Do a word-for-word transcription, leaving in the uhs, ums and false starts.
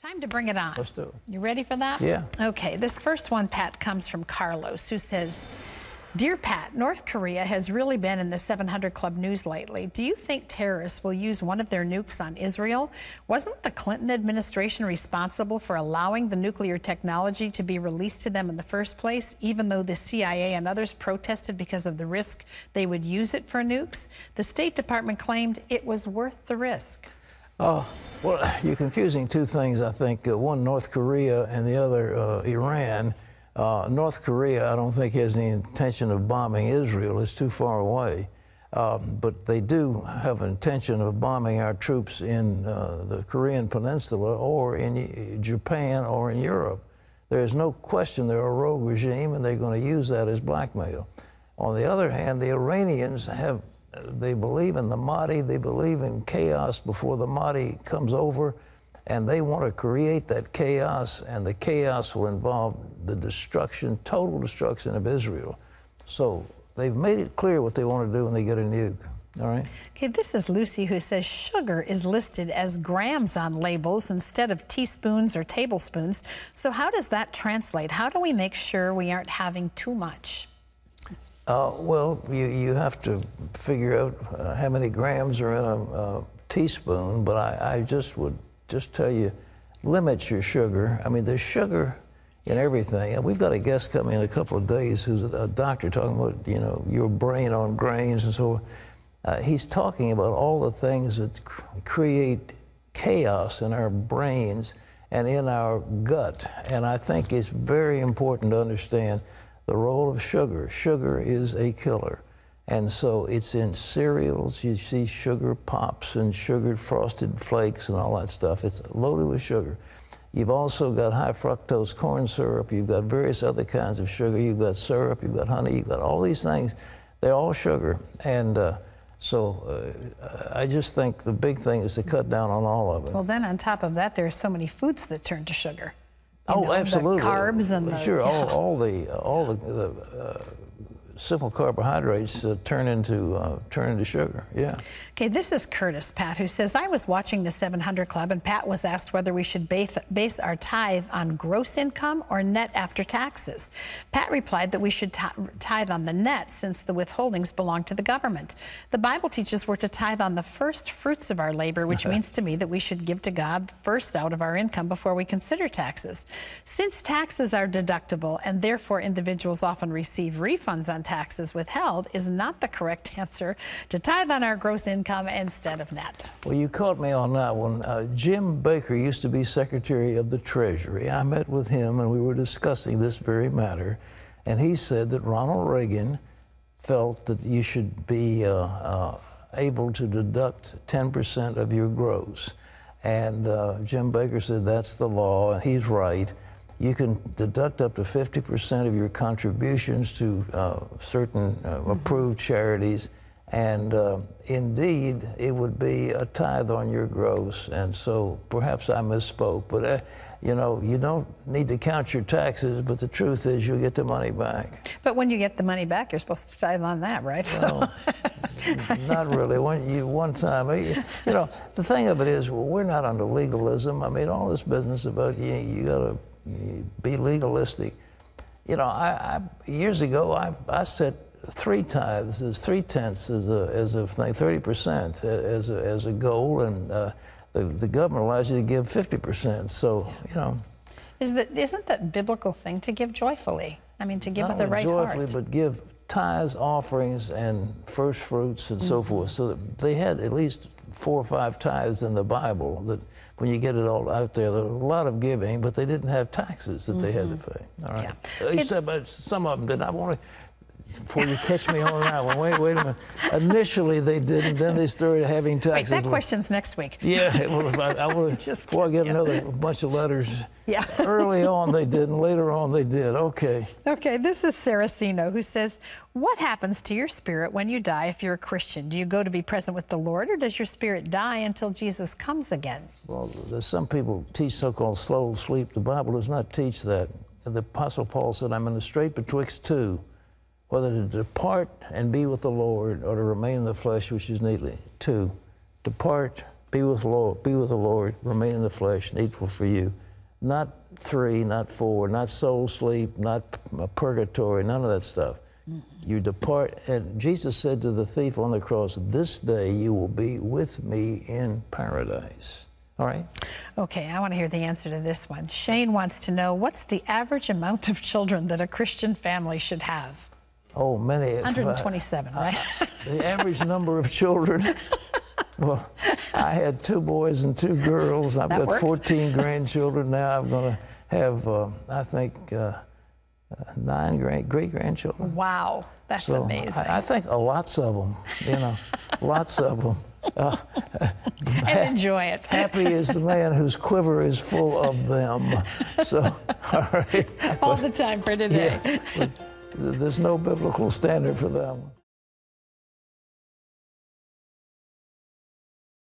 Time to bring it on. Let's do it. You ready for that? Yeah. Okay, this first one, Pat, comes from Carlos, who says, Dear Pat, North Korea has really been in the seven hundred club news lately. Do you think terrorists will use one of their nukes on Israel? Wasn't the Clinton administration responsible for allowing the nuclear technology to be released to them in the first place, even though the C I A and others protested because of the risk they would use it for nukes? The State Department claimed it was worth the risk. Oh, well, you're confusing two things, I think. Uh, one, North Korea, and the other, uh, Iran. Uh, North Korea, I don't think, has the intention of bombing Israel. It's too far away. Um, but they do have an intention of bombing our troops in uh, the Korean Peninsula or in Japan or in Europe. There is no question they're a rogue regime, and they're going to use that as blackmail. On the other hand, the Iranians have... They believe in the Mahdi. They believe in chaos before the Mahdi comes over, and they want to create that chaos, and the chaos will involve the destruction, total destruction of Israel. So they've made it clear what they want to do when they get a nuke. All right. Okay, this is Lucy, who says sugar is listed as grams on labels instead of teaspoons or tablespoons. So how does that translate? How do we make sure we aren't having too much? Uh, well, you, you have to figure out uh, how many grams are in a uh, teaspoon, but I, I just would just tell you, limit your sugar. I mean, there's sugar in everything. And we've got a guest coming in a couple of days who's a doctor talking about, you know, your brain on grains and so on. Uh, he's talking about all the things that cr create chaos in our brains and in our gut. And I think it's very important to understand the role of sugar. Sugar is a killer. And so it's in cereals. You see sugar pops and sugared frosted flakes and all that stuff. It's loaded with sugar. You've also got high fructose corn syrup. You've got various other kinds of sugar. You've got syrup. You've got honey. You've got all these things. They're all sugar. And uh, so uh, I just think the big thing is to cut down on all of it. Well, then on top of that, there are so many foods that turn to sugar. You oh, know, absolutely. The carbs and the, sure, yeah. all, all the all the, the uh, simple carbohydrates uh, turn into uh, turn into sugar. Yeah. Okay, this is Curtis, Pat, who says, I was watching the seven hundred club, and Pat was asked whether we should base, base our tithe on gross income or net after taxes. Pat replied that we should tithe on the net, since the withholdings belong to the government. The Bible teaches we're to tithe on the first fruits of our labor, which means to me that we should give to God first out of our income before we consider taxes. Since taxes are deductible, and therefore individuals often receive refunds on taxes withheld, is not the correct answer to tithe on our gross income instead of net. Well, you caught me on that one. Uh, Jim Baker used to be Secretary of the Treasury. I met with him, and we were discussing this very matter, and he said that Ronald Reagan felt that you should be uh, uh, able to deduct ten percent of your gross. And uh, Jim Baker said that's the law, and he's right. You can deduct up to fifty percent of your contributions to uh, certain uh, approved charities. And uh, indeed, it would be a tithe on your gross. And so perhaps I misspoke, but uh, you know, you don't need to count your taxes, but the truth is you'll get the money back. But when you get the money back, you're supposed to tithe on that, right? Well, so. Not really. One, you, one time, you, you know, the thing of it is, well, we're not under legalism. I mean, all this business about you, you gotta be legalistic. You know, I, I years ago, I, I said, three tithes is three tenths as a as a thing, thirty percent as a as a goal, and uh, the the government allows you to give fifty percent. So you know, is that isn't that biblical thing to give joyfully? I mean, to give with the right heart. Not only joyfully, but give tithes, offerings, and first fruits, and mm-hmm. so forth. So that they had at least four or five tithes in the Bible. That when you get it all out there, there was a lot of giving, but they didn't have taxes that mm-hmm. they had to pay. All right, at least it, some of them did. I want to. Before you catch me on that one, wait, wait a minute. Initially they didn't, then they started having taxes. Wait, that question's next week. Yeah, well, I, I would, just before I get another bunch of letters. Yeah. Early on they didn't, later on they did. Okay. Okay, this is Saracino, who says, what happens to your spirit when you die if you're a Christian? Do you go to be present with the Lord, or does your spirit die until Jesus comes again? Well, there's some people teach so-called slow sleep. The Bible does not teach that. The Apostle Paul said, I'm in the strait betwixt two, whether to depart and be with the Lord, or to remain in the flesh, which is needly. Two, depart Be with the Lord, be with the Lord, remain in the flesh, and equal for you. Not three, not four, not soul sleep, not purgatory, none of that stuff. Mm-hmm. You depart, and Jesus said to the thief on the cross, this day you will be with me in paradise. All right? Okay, I want to hear the answer to this one. Shane wants to know, what's the average amount of children that a Christian family should have? Oh, many. one hundred twenty-seven, I, right? I, the average number of children. Well, I had two boys and two girls. I've that got works. fourteen grandchildren now. I'm going to have, uh, I think, uh, nine great great grandchildren. Wow, that's so amazing. I, I think uh, lots of them, you know, lots of them. Uh, and enjoy it. Happy is the man whose quiver is full of them. So, all right. All but, the time for today. Yeah, there's no biblical standard for that one.